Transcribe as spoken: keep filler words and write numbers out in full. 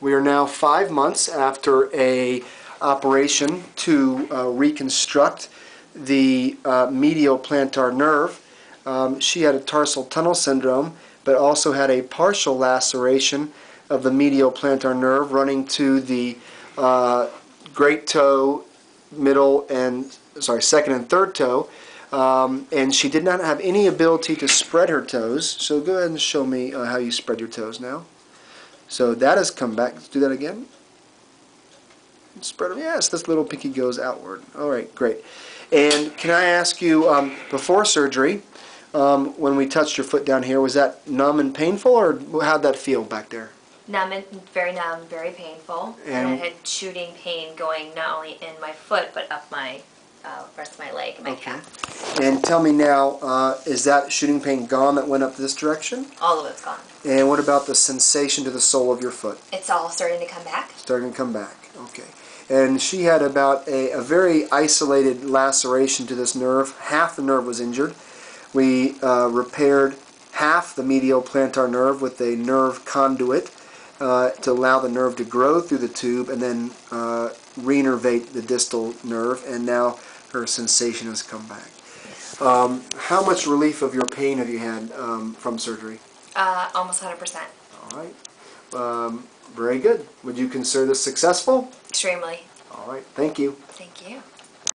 We are now five months after a operation to uh, reconstruct the uh, medial plantar nerve. Um, she had a tarsal tunnel syndrome, but also had a partial laceration of the medial plantar nerve running to the uh, great toe, middle, and sorry, second and third toe. Um, and she did not have any ability to spread her toes. So go ahead and show me uh, how you spread your toes now. So that has come back. Let's do that again. Spread them. Yes, this little pinky goes outward. All right, great. And can I ask you, um, before surgery, um, when we touched your foot down here, was that numb and painful, or how'd that feel back there? Numb and very numb, very painful. And, and I had shooting pain going not only in my foot but up my uh, rest of my leg, and my okay. calf. And tell me now, uh, is that shooting pain gone that went up this direction? All of it's gone. And what about the sensation to the sole of your foot? It's all starting to come back. Starting to come back. Okay. And she had about a, a very isolated laceration to this nerve. Half the nerve was injured. We uh, repaired half the medial plantar nerve with a nerve conduit uh, to allow the nerve to grow through the tube and then uh, reinnervate the distal nerve. And now her sensation has come back. Um, how much relief of your pain have you had um, from surgery? Uh, almost one hundred percent. All right. Um, Very good. Would you consider this successful? Extremely. All right. Thank you. Thank you.